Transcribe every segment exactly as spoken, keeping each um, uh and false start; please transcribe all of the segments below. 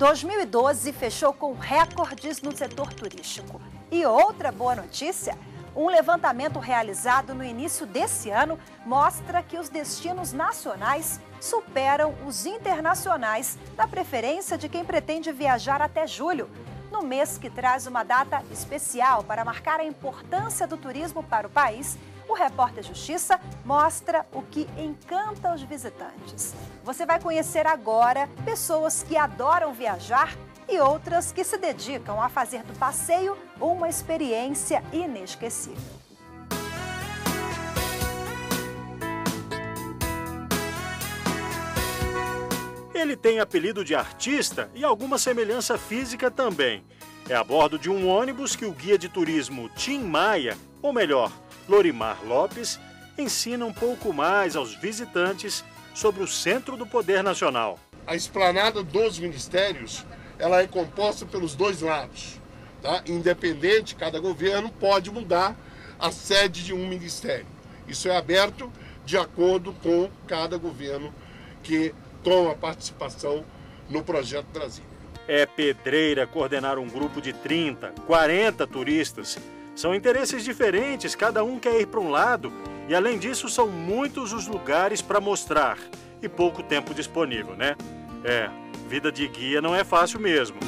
dois mil e doze fechou com recordes no setor turístico. E outra boa notícia, um levantamento realizado no início desse ano mostra que os destinos nacionais superam os internacionais na preferência de quem pretende viajar até julho, no mês que traz uma data especial para marcar a importância do turismo para o país. O Repórter Justiça mostra o que encanta os visitantes. Você vai conhecer agora pessoas que adoram viajar e outras que se dedicam a fazer do passeio uma experiência inesquecível. Ele tem apelido de artista e alguma semelhança física também. É a bordo de um ônibus que o guia de turismo Tim Maia, ou melhor, Lorimar Lopes, ensina um pouco mais aos visitantes sobre o centro do poder nacional. A esplanada dos ministérios, ela é composta pelos dois lados, tá? Independente, cada governo pode mudar a sede de um ministério. Isso é aberto de acordo com cada governo que toma participação no projeto Brasília. É pedreira coordenar um grupo de trinta, quarenta turistas. São interesses diferentes, cada um quer ir para um lado e, além disso, são muitos os lugares para mostrar e pouco tempo disponível, né? É, vida de guia não é fácil mesmo.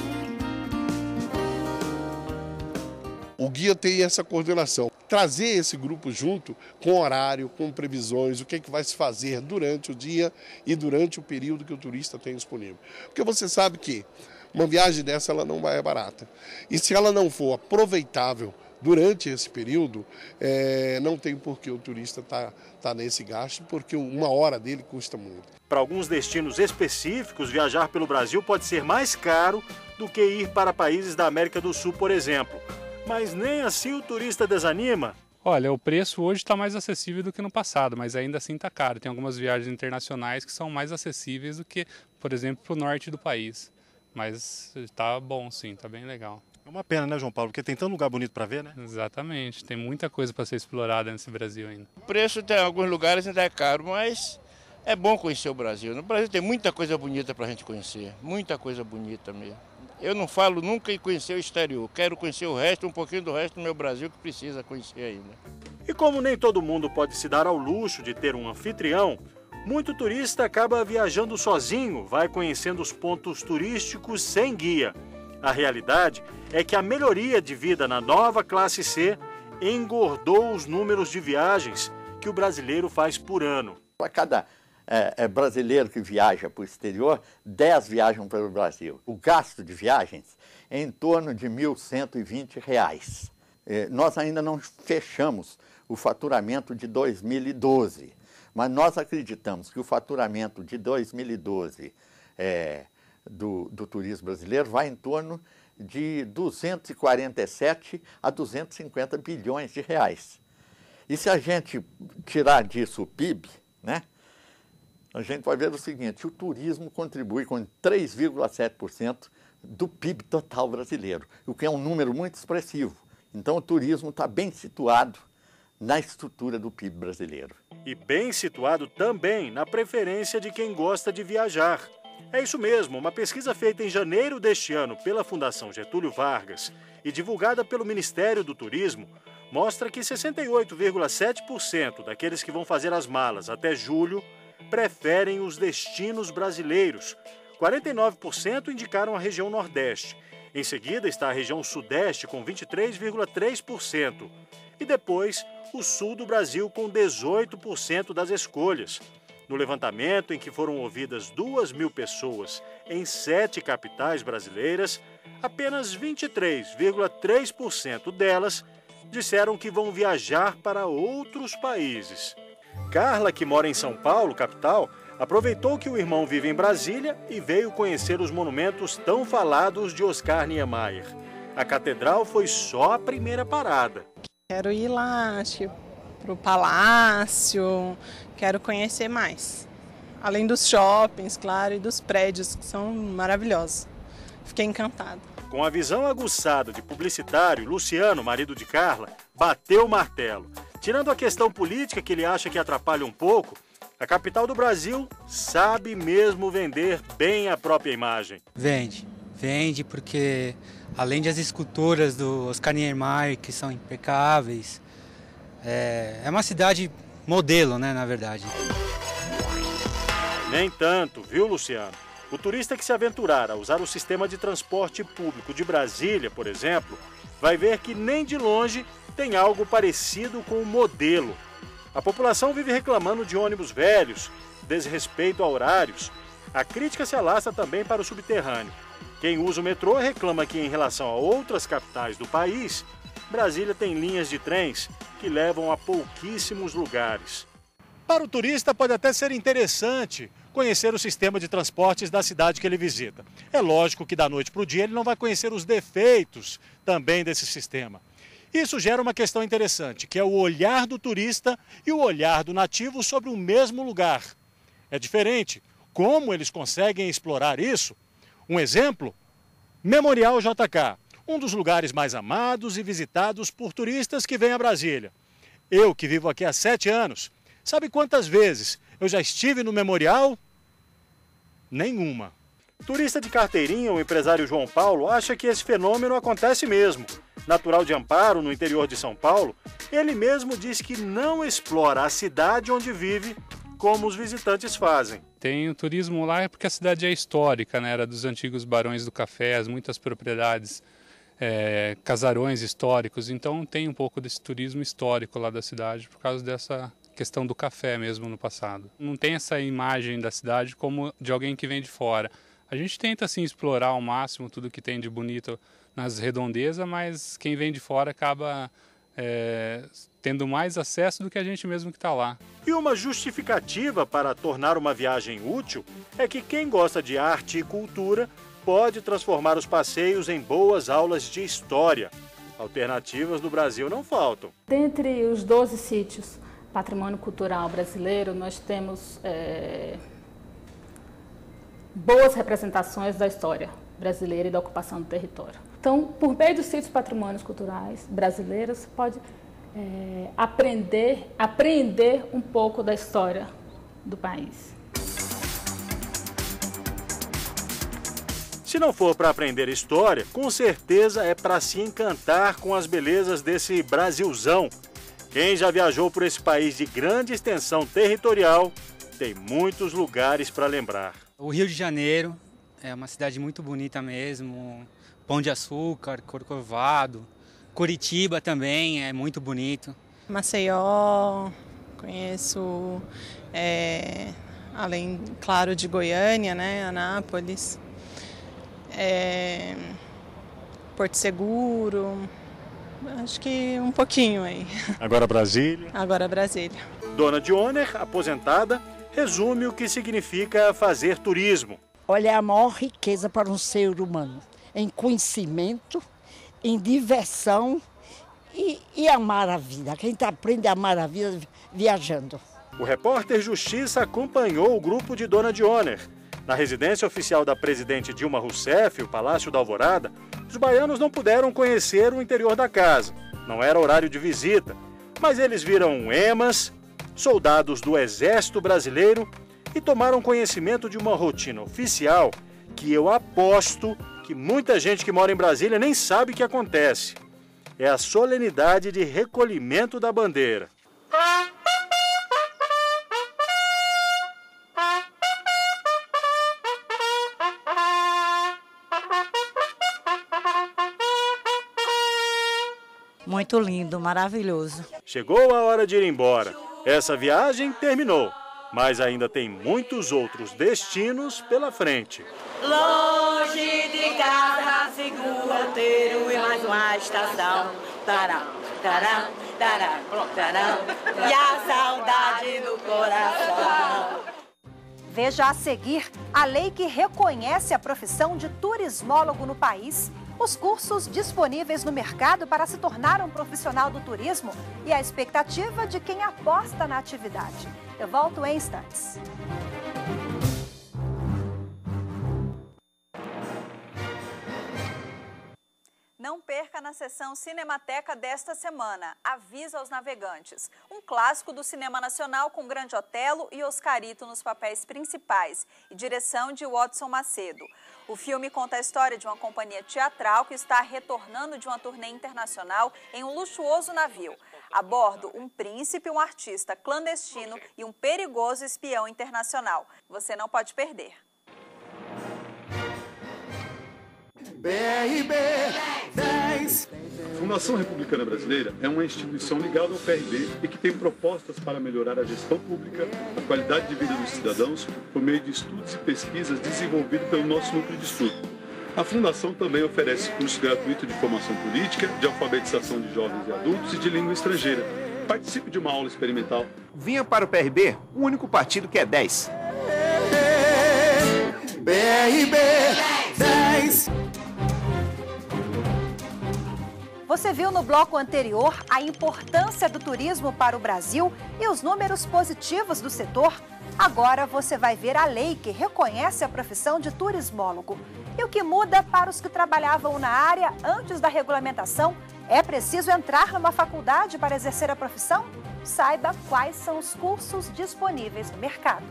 O guia tem essa coordenação. Trazer esse grupo junto com horário, com previsões, o que é que vai se fazer durante o dia e durante o período que o turista tem disponível. Porque você sabe que uma viagem dessa ela não é barata. E se ela não for aproveitável durante esse período, é, não tem por que o turista tá, tá nesse gasto, porque uma hora dele custa muito. Para alguns destinos específicos, viajar pelo Brasil pode ser mais caro do que ir para países da América do Sul, por exemplo. Mas nem assim o turista desanima. Olha, o preço hoje está mais acessível do que no passado, mas ainda assim está caro. Tem algumas viagens internacionais que são mais acessíveis do que, por exemplo, para o norte do país. Mas está bom sim, está bem legal. É uma pena, né, João Paulo? Porque tem tanto lugar bonito para ver, né? Exatamente. Tem muita coisa para ser explorada nesse Brasil ainda. O preço em alguns lugares ainda é caro, mas é bom conhecer o Brasil. No Brasil tem muita coisa bonita para a gente conhecer. Muita coisa bonita mesmo. Eu não falo nunca em conhecer o exterior. Quero conhecer o resto, um pouquinho do resto do meu Brasil que precisa conhecer ainda. E como nem todo mundo pode se dar ao luxo de ter um anfitrião, muito turista acaba viajando sozinho, vai conhecendo os pontos turísticos sem guia. A realidade é que a melhoria de vida na nova classe C engordou os números de viagens que o brasileiro faz por ano. A cada é, é, brasileiro que viaja para o exterior, dez viajam pelo Brasil. O gasto de viagens é em torno de mil cento e vinte reais. É, nós ainda não fechamos o faturamento de dois mil e doze, mas nós acreditamos que o faturamento de dois mil e doze é... Do, do turismo brasileiro vai em torno de duzentos e quarenta e sete a duzentos e cinquenta bilhões de reais. E se a gente tirar disso o P I B, né, a gente vai ver o seguinte, o turismo contribui com três vírgula sete por cento do P I B total brasileiro, o que é um número muito expressivo. Então o turismo está bem situado na estrutura do P I B brasileiro. E bem situado também na preferência de quem gosta de viajar. É isso mesmo, uma pesquisa feita em janeiro deste ano pela Fundação Getúlio Vargas e divulgada pelo Ministério do Turismo mostra que sessenta e oito vírgula sete por cento daqueles que vão fazer as malas até julho preferem os destinos brasileiros. quarenta e nove por cento indicaram a região Nordeste. Em seguida está a região Sudeste com vinte e três vírgula três por cento e depois o Sul do Brasil com dezoito por cento das escolhas. No levantamento, em que foram ouvidas duas mil pessoas em sete capitais brasileiras, apenas vinte e três vírgula três por cento delas disseram que vão viajar para outros países. Carla, que mora em São Paulo, capital, aproveitou que o irmão vive em Brasília e veio conhecer os monumentos tão falados de Oscar Niemeyer. A catedral foi só a primeira parada. Quero ir lá, acho, para o palácio, quero conhecer mais. Além dos shoppings, claro, e dos prédios, que são maravilhosos. Fiquei encantado. Com a visão aguçada de publicitário, Luciano, marido de Carla, bateu o martelo. Tirando a questão política que ele acha que atrapalha um pouco, a capital do Brasil sabe mesmo vender bem a própria imagem. Vende. Vende porque, além das esculturas do Oscar Niemeyer, que são impecáveis, é, é uma cidade modelo, né, na verdade. Nem tanto, viu, Luciano? O turista que se aventurar a usar o sistema de transporte público de Brasília, por exemplo, vai ver que nem de longe tem algo parecido com o modelo. A população vive reclamando de ônibus velhos, desrespeito a horários. A crítica se alastra também para o subterrâneo. Quem usa o metrô reclama que, em relação a outras capitais do país, Brasília tem linhas de trens que levam a pouquíssimos lugares. Para o turista pode até ser interessante conhecer o sistema de transportes da cidade que ele visita. É lógico que da noite para o dia ele não vai conhecer os defeitos também desse sistema. Isso gera uma questão interessante, que é o olhar do turista e o olhar do nativo sobre o mesmo lugar. É diferente. Como eles conseguem explorar isso? Um exemplo? Memorial J K, um dos lugares mais amados e visitados por turistas que vêm a Brasília. Eu, que vivo aqui há sete anos, sabe quantas vezes eu já estive no Memorial? Nenhuma. Turista de carteirinha, o empresário João Paulo acha que esse fenômeno acontece mesmo. Natural de Amparo, no interior de São Paulo, ele mesmo diz que não explora a cidade onde vive como os visitantes fazem. Tem o turismo lá porque a cidade é histórica, né? Era dos antigos barões do café, muitas propriedades, é, casarões históricos. Então tem um pouco desse turismo histórico lá da cidade por causa dessa questão do café mesmo no passado. Não tem essa imagem da cidade como de alguém que vem de fora. A gente tenta assim explorar ao máximo tudo que tem de bonito nas redondezas, mas quem vem de fora acaba... É, tendo mais acesso do que a gente mesmo que está lá. E uma justificativa para tornar uma viagem útil é que quem gosta de arte e cultura pode transformar os passeios em boas aulas de história. Alternativas do Brasil não faltam. Dentre os doze sítios patrimônio cultural brasileiro, nós temos é, boas representações da história brasileira e da ocupação do território. Então, por meio dos sítios patrimônios culturais brasileiros, você pode é, aprender, aprender um pouco da história do país. Se não for para aprender história, com certeza é para se encantar com as belezas desse Brasilzão. Quem já viajou por esse país de grande extensão territorial, tem muitos lugares para lembrar. O Rio de Janeiro é uma cidade muito bonita mesmo. Pão de Açúcar, Corcovado, Curitiba também é muito bonito. Maceió, conheço, é, além, claro, de Goiânia, né, Anápolis, é, Porto Seguro, acho que um pouquinho aí. Agora Brasília. Agora Brasília. Dona Dioner, aposentada, resume o que significa fazer turismo. Olha, é a maior riqueza para um ser humano. Em conhecimento, em diversão e, e amar a vida. Quem aprende a amar a vida viajando. O repórter Justiça acompanhou o grupo de Dona Dioner. Na residência oficial da presidente Dilma Rousseff, o Palácio da Alvorada, os baianos não puderam conhecer o interior da casa. Não era horário de visita, mas eles viram emas, soldados do Exército Brasileiro e tomaram conhecimento de uma rotina oficial que eu aposto que muita gente que mora em Brasília nem sabe o que acontece. É a solenidade de recolhimento da bandeira. Muito lindo, maravilhoso. Chegou a hora de ir embora. Essa viagem terminou, mas ainda tem muitos outros destinos pela frente. Longe de casa, segura terão e mais uma estação. Tará, tará, tará, tará, e a saudade do coração. Veja a seguir a lei que reconhece a profissão de turismólogo no país, os cursos disponíveis no mercado para se tornar um profissional do turismo e a expectativa de quem aposta na atividade. Eu volto em instantes. Não perca na sessão Cinemateca desta semana, Aviso aos Navegantes, um clássico do cinema nacional com grande Otelo e Oscarito nos papéis principais e direção de Watson Macedo. O filme conta a história de uma companhia teatral que está retornando de uma turnê internacional em um luxuoso navio. A bordo, um príncipe, um artista clandestino e um perigoso espião internacional. Você não pode perder. B R B dez. A Fundação Republicana Brasileira é uma instituição ligada ao P R B e que tem propostas para melhorar a gestão pública, a qualidade de vida dos cidadãos, por meio de estudos e pesquisas desenvolvidos pelo nosso núcleo de estudo. A Fundação também oferece curso gratuito de formação política, de alfabetização de jovens e adultos e de língua estrangeira. Participe de uma aula experimental. Vinha para o P R B o único partido que é dez. P R B dez. Você viu no bloco anterior a importância do turismo para o Brasil e os números positivos do setor? Agora você vai ver a lei que reconhece a profissão de turismólogo. E o que muda para os que trabalhavam na área antes da regulamentação? É preciso entrar numa faculdade para exercer a profissão? Saiba quais são os cursos disponíveis no mercado.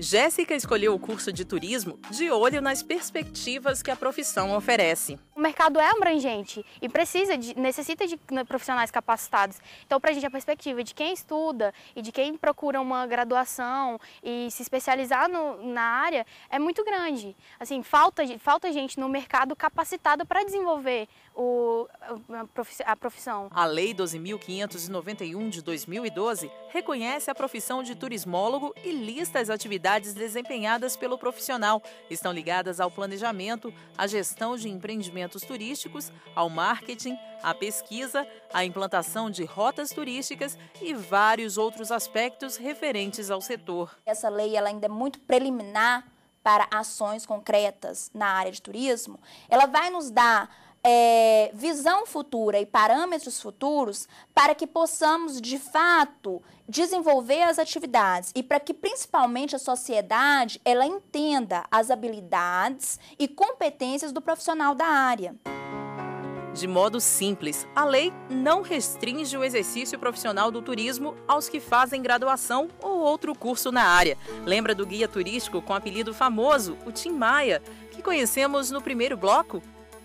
Jéssica escolheu o curso de turismo de olho nas perspectivas que a profissão oferece. O mercado é abrangente e precisa de, necessita de profissionais capacitados. Então, para a gente, a perspectiva de quem estuda e de quem procura uma graduação e se especializar no, na área é muito grande. Assim, falta, falta gente no mercado capacitada para desenvolver o, a profissão. A Lei doze mil quinhentos e noventa e um de dois mil e doze reconhece a profissão de turismólogo e lista as atividades desempenhadas pelo profissional estão ligadas ao planejamento, à gestão de empreendimentos turísticos, ao marketing, à pesquisa, à implantação de rotas turísticas e vários outros aspectos referentes ao setor. Essa lei ela ainda é muito preliminar para ações concretas na área de turismo. Ela vai nos dar É, visão futura e parâmetros futuros para que possamos, de fato, desenvolver as atividades e para que, principalmente, a sociedade ela entenda as habilidades e competências do profissional da área. De modo simples, a lei não restringe o exercício profissional do turismo aos que fazem graduação ou outro curso na área. Lembra do guia turístico com apelido famoso, o Tim Maia, que conhecemos no primeiro bloco?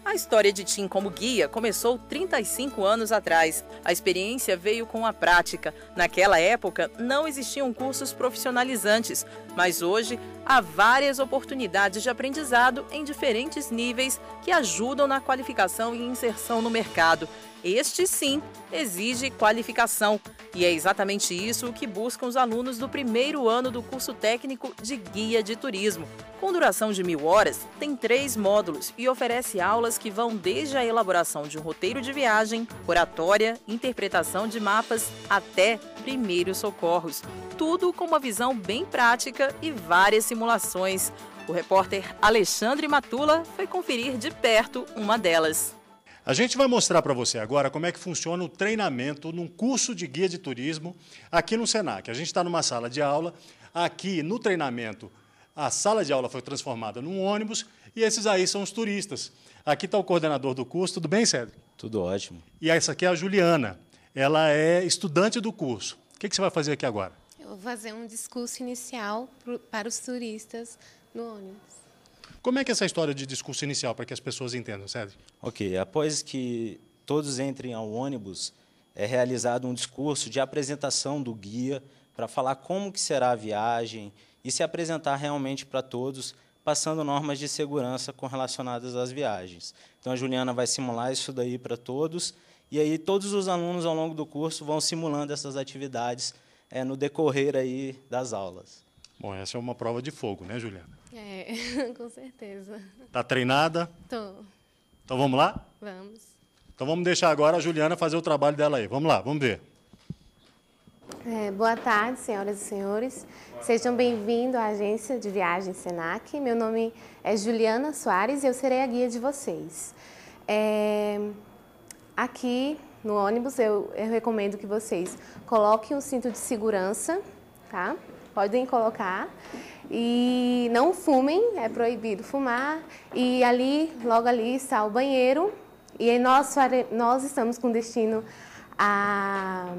A história de Tim como guia começou trinta e cinco anos atrás. A experiência veio com a prática. Naquela época, não existiam cursos profissionalizantes, mas hoje há várias oportunidades de aprendizado em diferentes níveis que ajudam na qualificação e inserção no mercado. Este, sim, exige qualificação. E é exatamente isso o que buscam os alunos do primeiro ano do curso técnico de guia de turismo. Com duração de mil horas, tem três módulos e oferece aulas que vão desde a elaboração de um roteiro de viagem, oratória, interpretação de mapas, até primeiros socorros. Tudo com uma visão bem prática e várias simulações. O repórter Alexandre Matula foi conferir de perto uma delas. A gente vai mostrar para você agora como é que funciona o treinamento num curso de guia de turismo aqui no Senac. A gente está numa sala de aula, aqui no treinamento a sala de aula foi transformada num ônibus e esses aí são os turistas. Aqui está o coordenador do curso, tudo bem, Cédric? Tudo ótimo. E essa aqui é a Juliana, ela é estudante do curso. O que, que você vai fazer aqui agora? Eu vou fazer um discurso inicial para os turistas no ônibus. Como é que é essa história de discurso inicial, para que as pessoas entendam, Cédric? Ok, após que todos entrem ao ônibus, é realizado um discurso de apresentação do guia para falar como que será a viagem e se apresentar realmente para todos, passando normas de segurança correlacionadas às viagens. Então, a Juliana vai simular isso daí para todos e aí todos os alunos ao longo do curso vão simulando essas atividades é, no decorrer aí das aulas. Bom, essa é uma prova de fogo, né, Juliana? É, com certeza. Está treinada? Estou. Então vamos lá? Vamos. Então vamos deixar agora a Juliana fazer o trabalho dela aí. Vamos lá, vamos ver. É, boa tarde, senhoras e senhores. Sejam bem-vindos à agência de viagens Senac. Meu nome é Juliana Soares e eu serei a guia de vocês. É, aqui no ônibus eu, eu recomendo que vocês coloquem um cinto de segurança, tá? Podem colocar e não fumem, é proibido fumar. E ali, logo ali está o banheiro E nós, nós estamos com destino a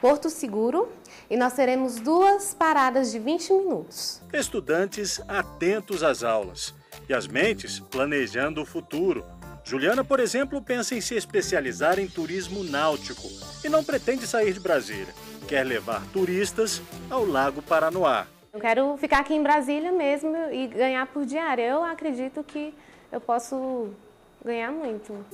Porto Seguro e nós teremos duas paradas de vinte minutos. Estudantes atentos às aulas e as mentes planejando o futuro. Juliana, por exemplo, pensa em se especializar em turismo náutico e não pretende sair de Brasília. Quer levar turistas ao Lago Paranoá. Eu quero ficar aqui em Brasília mesmo e ganhar por diária. Eu acredito que eu posso ganhar muito.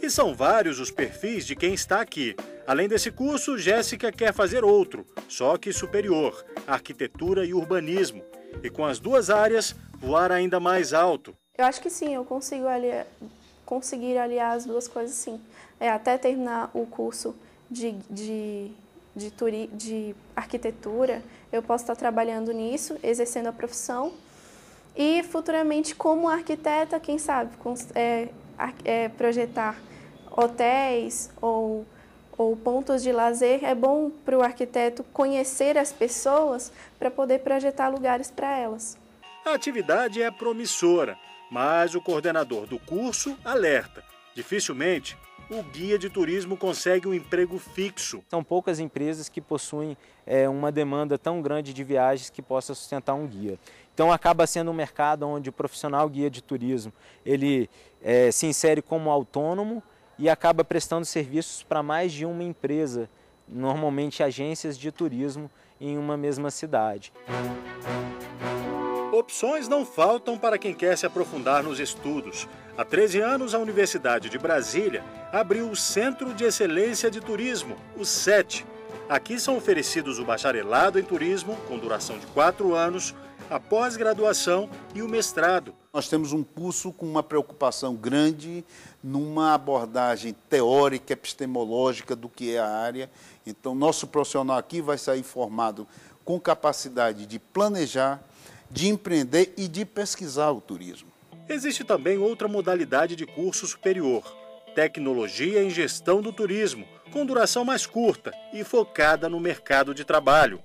E são vários os perfis de quem está aqui. Além desse curso, Jéssica quer fazer outro, só que superior, arquitetura e urbanismo. E com as duas áreas, voar ainda mais alto. Eu acho que sim, eu consigo aliar, conseguir aliar as duas coisas sim. É, até terminar o curso de, de, de, turi, de arquitetura, eu posso estar trabalhando nisso, exercendo a profissão. E futuramente, como arquiteta, quem sabe, é, É projetar hotéis ou, ou pontos de lazer. É bom para o arquiteto conhecer as pessoas para poder projetar lugares para elas. A atividade é promissora, mas o coordenador do curso alerta. Dificilmente o guia de turismo consegue um emprego fixo. São poucas empresas que possuem é, uma demanda tão grande de viagens que possa sustentar um guia. Então acaba sendo um mercado onde o profissional guia de turismo ele é, se insere como autônomo e acaba prestando serviços para mais de uma empresa, normalmente agências de turismo em uma mesma cidade. Opções não faltam para quem quer se aprofundar nos estudos. Há treze anos, a Universidade de Brasília abriu o Centro de Excelência de Turismo, o CET. Aqui são oferecidos o bacharelado em turismo, com duração de quatro anos, a pós-graduação e o mestrado. Nós temos um curso com uma preocupação grande numa abordagem teórica, epistemológica do que é a área. Então, nosso profissional aqui vai sair formado com capacidade de planejar, de empreender e de pesquisar o turismo. Existe também outra modalidade de curso superior, tecnologia em gestão do turismo, com duração mais curta e focada no mercado de trabalho.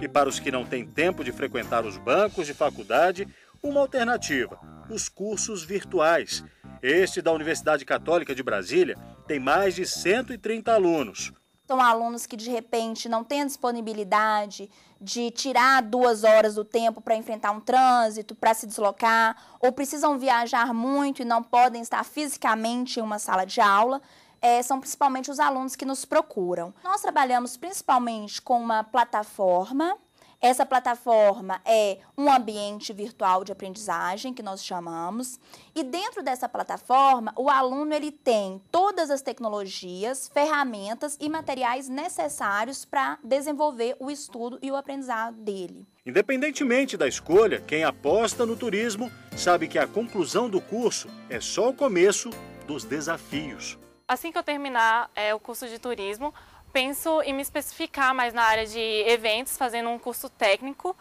E para os que não têm tempo de frequentar os bancos de faculdade, uma alternativa, os cursos virtuais. Este da Universidade Católica de Brasília tem mais de cento e trinta alunos. São alunos que, de repente, não têm a disponibilidade de tirar duas horas do tempo para enfrentar um trânsito, para se deslocar, ou precisam viajar muito e não podem estar fisicamente em uma sala de aula. É, são principalmente os alunos que nos procuram. Nós trabalhamos principalmente com uma plataforma. Essa plataforma é um ambiente virtual de aprendizagem, que nós chamamos. E dentro dessa plataforma, o aluno ele tem todas as tecnologias, ferramentas e materiais necessários para desenvolver o estudo e o aprendizado dele. Independentemente da escolha, quem aposta no turismo sabe que a conclusão do curso é só o começo dos desafios. Assim que eu terminar é, o curso de turismo, penso em me especificar mais na área de eventos, fazendo um curso técnico.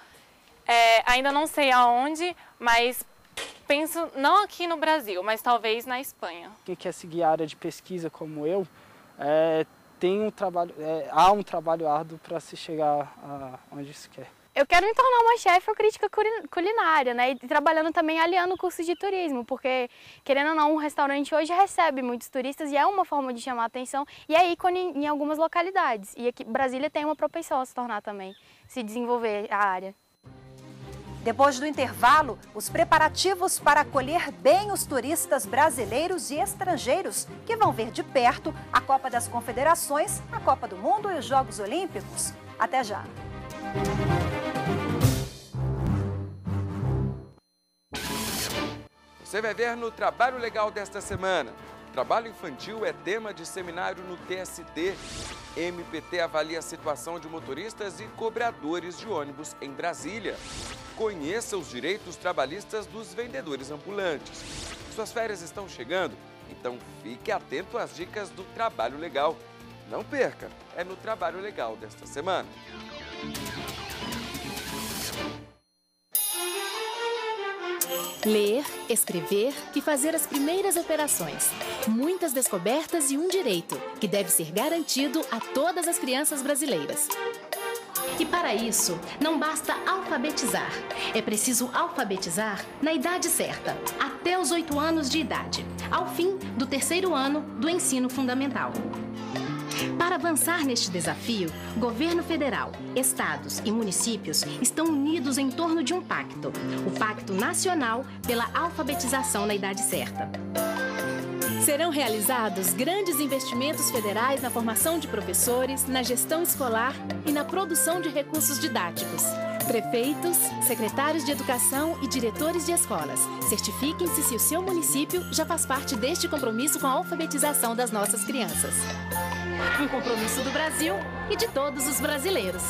É, ainda não sei aonde, mas penso não aqui no Brasil, mas talvez na Espanha. Quem quer seguir a área de pesquisa como eu, é, tem um trabalho, é, há um trabalho árduo para se chegar a onde se quer. Eu quero me tornar uma chefe ou crítica culinária, né? E trabalhando também aliando o curso de turismo, porque, querendo ou não, um restaurante hoje recebe muitos turistas e é uma forma de chamar atenção e é ícone em algumas localidades. E aqui Brasília tem uma propensão a se tornar também, se desenvolver a área. Depois do intervalo, os preparativos para acolher bem os turistas brasileiros e estrangeiros que vão ver de perto a Copa das Confederações, a Copa do Mundo e os Jogos Olímpicos. Até já! Você vai ver no Trabalho Legal desta semana. Trabalho infantil é tema de seminário no T S D. M P T avalia a situação de motoristas e cobradores de ônibus em Brasília. Conheça os direitos trabalhistas dos vendedores ambulantes. Suas férias estão chegando, então fique atento às dicas do Trabalho Legal. Não perca, é no Trabalho Legal desta semana. Ler, escrever e fazer as primeiras operações. Muitas descobertas e um direito, que deve ser garantido a todas as crianças brasileiras. E para isso, não basta alfabetizar. É preciso alfabetizar na idade certa, até os oito anos de idade, ao fim do terceiro ano do ensino fundamental. Para avançar neste desafio, governo federal, estados e municípios estão unidos em torno de um pacto, o Pacto Nacional pela Alfabetização na Idade Certa. Serão realizados grandes investimentos federais na formação de professores, na gestão escolar e na produção de recursos didáticos. Prefeitos, secretários de educação e diretores de escolas, certifiquem-se se o seu município já faz parte deste compromisso com a alfabetização das nossas crianças. Um compromisso do Brasil e de todos os brasileiros.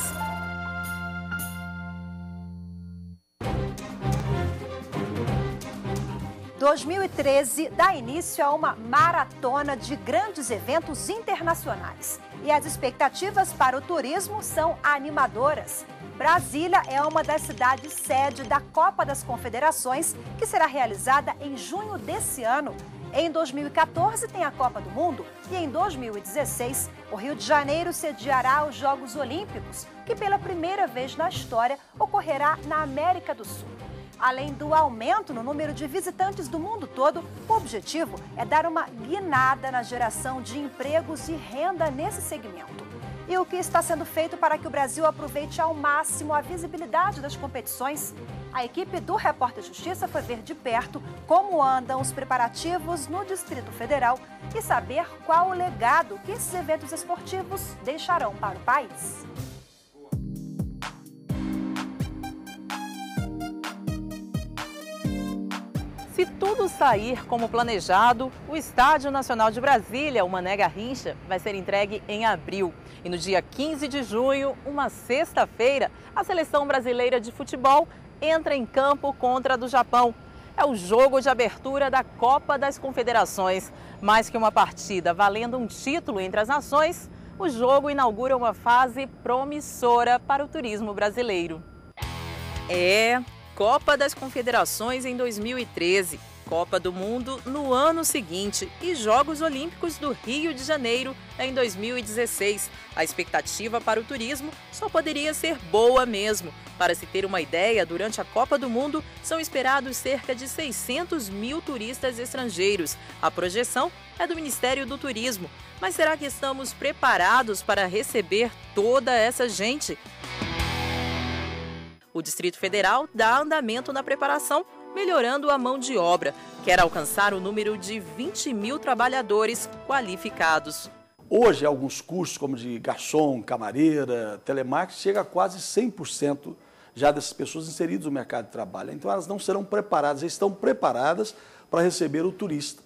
dois mil e treze dá início a uma maratona de grandes eventos internacionais. E as expectativas para o turismo são animadoras. Brasília é uma das cidades sede da Copa das Confederações, que será realizada em junho desse ano. Em dois mil e quatorze tem a Copa do Mundo e em dois mil e dezesseis o Rio de Janeiro sediará os Jogos Olímpicos, que pela primeira vez na história ocorrerá na América do Sul. Além do aumento no número de visitantes do mundo todo, o objetivo é dar uma guinada na geração de empregos e renda nesse segmento. E o que está sendo feito para que o Brasil aproveite ao máximo a visibilidade das competições? A equipe do Repórter Justiça foi ver de perto como andam os preparativos no Distrito Federal e saber qual o legado que esses eventos esportivos deixarão para o país. Se tudo sair como planejado, o Estádio Nacional de Brasília, o Mané Garrincha, vai ser entregue em abril. E no dia quinze de junho, uma sexta-feira, a seleção brasileira de futebol entra em campo contra a do Japão. É o jogo de abertura da Copa das Confederações. Mais que uma partida valendo um título entre as nações, o jogo inaugura uma fase promissora para o turismo brasileiro. É... Copa das Confederações em dois mil e treze, Copa do Mundo no ano seguinte e Jogos Olímpicos do Rio de Janeiro em dois mil e dezesseis. A expectativa para o turismo só poderia ser boa mesmo. Para se ter uma ideia, durante a Copa do Mundo são esperados cerca de seiscentos mil turistas estrangeiros. A projeção é do Ministério do Turismo. Mas será que estamos preparados para receber toda essa gente? O Distrito Federal dá andamento na preparação, melhorando a mão de obra. Quer alcançar o número de vinte mil trabalhadores qualificados. Hoje, alguns cursos, como de garçom, camareira, telemarketing, chega a quase cem por cento já dessas pessoas inseridas no mercado de trabalho. Então, elas não serão preparadas, elas estão preparadas para receber o turista,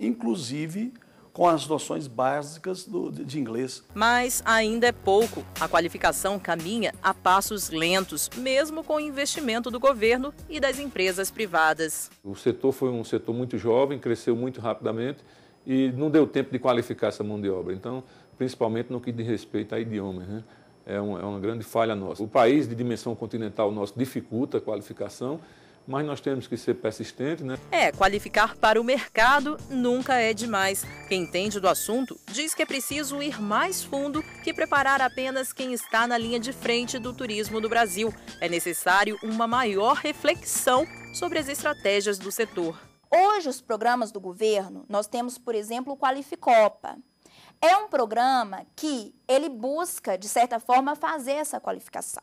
inclusive com as noções básicas do, de inglês. Mas ainda é pouco. A qualificação caminha a passos lentos, mesmo com o investimento do governo e das empresas privadas. O setor foi um setor muito jovem, cresceu muito rapidamente e não deu tempo de qualificar essa mão de obra. Então, principalmente no que diz respeito a idiomas, né? É uma, é uma grande falha nossa. O país de dimensão continental nosso dificulta a qualificação, mas nós temos que ser persistentes, né? É, qualificar para o mercado nunca é demais. Quem entende do assunto diz que é preciso ir mais fundo que preparar apenas quem está na linha de frente do turismo do Brasil. É necessário uma maior reflexão sobre as estratégias do setor. Hoje, os programas do governo, nós temos, por exemplo, o Qualificopa. É um programa que ele busca, de certa forma, fazer essa qualificação.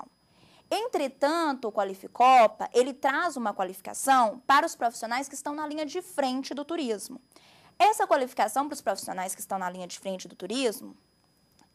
Entretanto, o Qualificopa, ele traz uma qualificação para os profissionais que estão na linha de frente do turismo. Essa qualificação para os profissionais que estão na linha de frente do turismo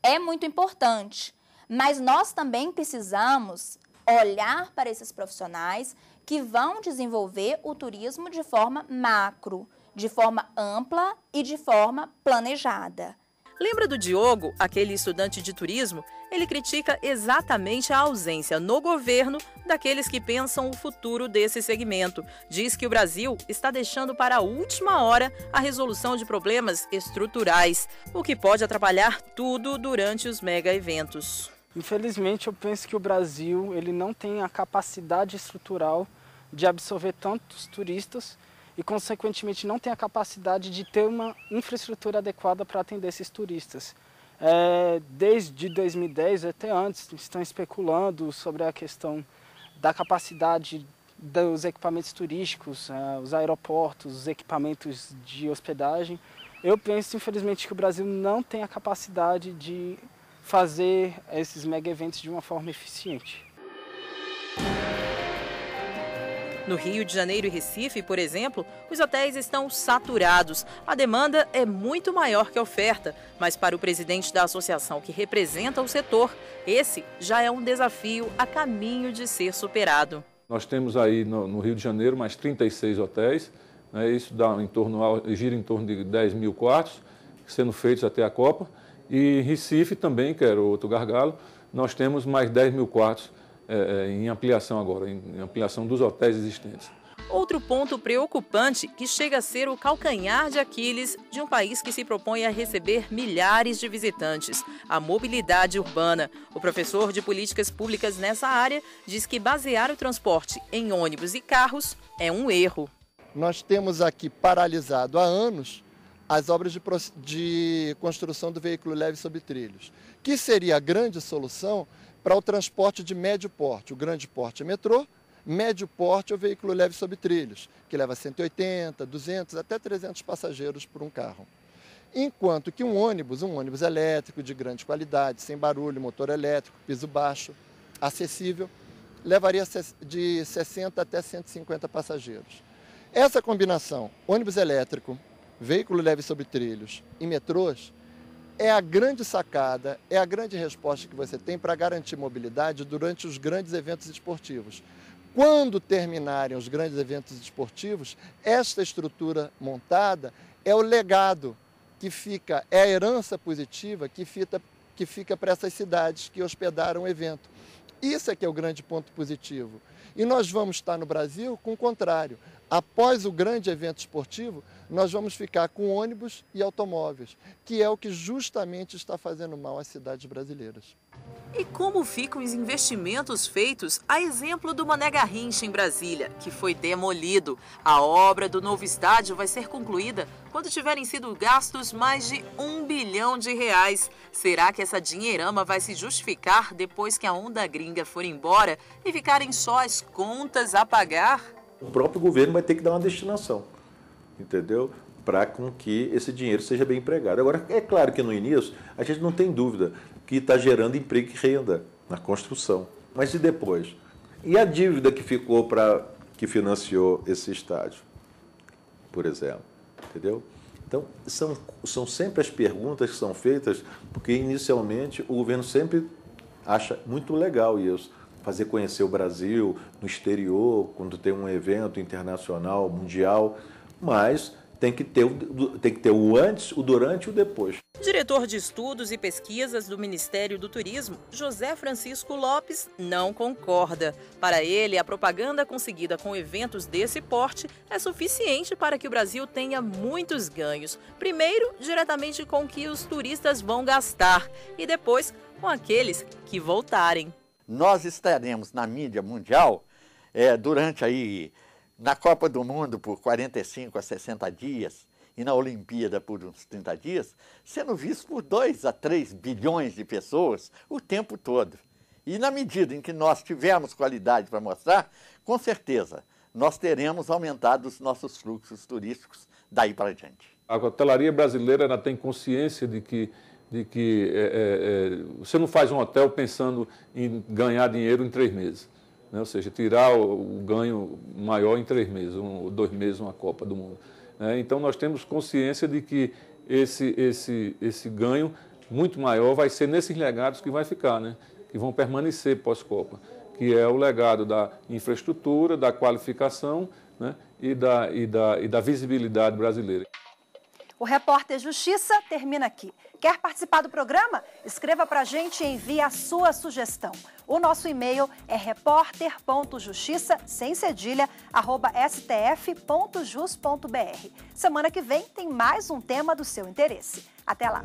é muito importante, mas nós também precisamos olhar para esses profissionais que vão desenvolver o turismo de forma macro, de forma ampla e de forma planejada. Lembra do Diogo, aquele estudante de turismo? Ele critica exatamente a ausência no governo daqueles que pensam o futuro desse segmento. Diz que o Brasil está deixando para a última hora a resolução de problemas estruturais, o que pode atrapalhar tudo durante os mega-eventos. Infelizmente, eu penso que o Brasil ele não tem a capacidade estrutural de absorver tantos turistas e, consequentemente, não tem a capacidade de ter uma infraestrutura adequada para atender esses turistas. é, desde dois mil e dez até antes, estão especulando sobre a questão da capacidade dos equipamentos turísticos, é, os aeroportos, os equipamentos de hospedagem. Eu penso, infelizmente, que o Brasil não tem a capacidade de fazer esses mega eventos de uma forma eficiente. No Rio de Janeiro e Recife, por exemplo, os hotéis estão saturados. A demanda é muito maior que a oferta, mas para o presidente da associação que representa o setor, esse já é um desafio a caminho de ser superado. Nós temos aí no, no Rio de Janeiro mais trinta e seis hotéis, né, isso dá em torno, gira em torno de dez mil quartos, sendo feitos até a Copa. E em Recife também, que era outro gargalo, nós temos mais dez mil quartos. É, é, em ampliação agora, em ampliação dos hotéis existentes. Outro ponto preocupante que chega a ser o calcanhar de Aquiles de um país que se propõe a receber milhares de visitantes, a mobilidade urbana. O professor de políticas públicas nessa área diz que basear o transporte em ônibus e carros é um erro. Nós temos aqui paralisado há anos as obras de, de construção do veículo leve sobre trilhos, que seria a grande solução para o transporte de médio porte. O grande porte é metrô, médio porte é o veículo leve sobre trilhos, que leva cento e oitenta, duzentos, até trezentos passageiros por um carro. Enquanto que um ônibus, um ônibus elétrico de grande qualidade, sem barulho, motor elétrico, piso baixo, acessível, levaria de sessenta até cento e cinquenta passageiros. Essa combinação, ônibus elétrico, veículo leve sobre trilhos e metrôs, é a grande sacada, é a grande resposta que você tem para garantir mobilidade durante os grandes eventos esportivos. Quando terminarem os grandes eventos esportivos, esta estrutura montada é o legado que fica, é a herança positiva que, fita, que fica para essas cidades que hospedaram o evento. Isso é que é o grande ponto positivo. E nós vamos estar no Brasil com o contrário. Após o grande evento esportivo, nós vamos ficar com ônibus e automóveis, que é o que justamente está fazendo mal às cidades brasileiras. E como ficam os investimentos feitos a exemplo do Mané Garrincha em Brasília, que foi demolido? A obra do novo estádio vai ser concluída quando tiverem sido gastos mais de um bilhão de reais. Será que essa dinheirama vai se justificar depois que a onda gringa for embora e ficarem só as contas a pagar? O próprio governo vai ter que dar uma destinação, entendeu? Para com que esse dinheiro seja bem empregado. Agora, é claro que no início, a gente não tem dúvida que está gerando emprego e renda na construção. Mas e depois? E a dívida que ficou para que financiou esse estádio, por exemplo, entendeu? Então, são, são sempre as perguntas que são feitas, porque inicialmente o governo sempre acha muito legal isso. Fazer conhecer o Brasil no exterior, quando tem um evento internacional, mundial, mas tem que ter, tem que ter o antes, o durante e o depois. Diretor de Estudos e Pesquisas do Ministério do Turismo, José Francisco Lopes, não concorda. Para ele, a propaganda conseguida com eventos desse porte é suficiente para que o Brasil tenha muitos ganhos. Primeiro, diretamente com o que os turistas vão gastar e depois com aqueles que voltarem. Nós estaremos na mídia mundial é, durante aí, na Copa do Mundo por quarenta e cinco a sessenta dias e na Olimpíada por uns trinta dias, sendo visto por dois a três bilhões de pessoas o tempo todo. E na medida em que nós tivermos qualidade para mostrar, com certeza nós teremos aumentado os nossos fluxos turísticos daí para diante. A hotelaria brasileira ela tem consciência de que de que é, é, você não faz um hotel pensando em ganhar dinheiro em três meses, né? Ou seja, tirar o, o ganho maior em três meses, um, dois meses, uma Copa do Mundo. Né? Então, nós temos consciência de que esse, esse, esse ganho muito maior vai ser nesses legados que vai ficar, né? Que vão permanecer pós-Copa, que é o legado da infraestrutura, da qualificação, né? e, da, e, da, e da visibilidade brasileira. O Repórter Justiça termina aqui. Quer participar do programa? Escreva para a gente e envie a sua sugestão. O nosso e-mail é repórter ponto justiça sem cedilha arroba s t f ponto jus ponto b r. Semana que vem tem mais um tema do seu interesse. Até lá!